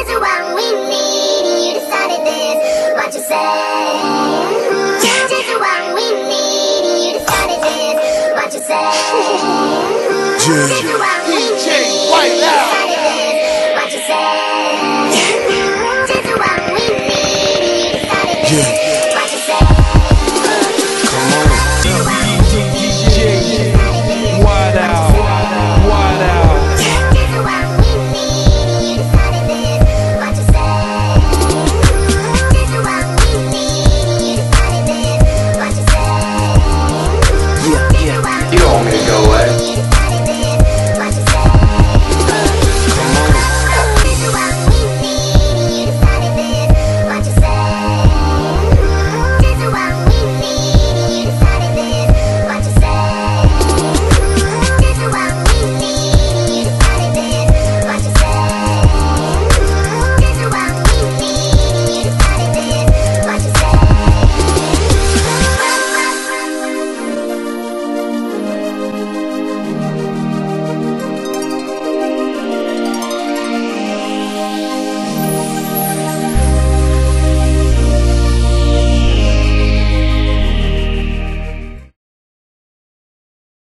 is the one we need. You decided this, what you say? Change is the one we need. You decided this, what you say? Change is the one we need. You decided this, what you say? Change is the one we need. You decided this.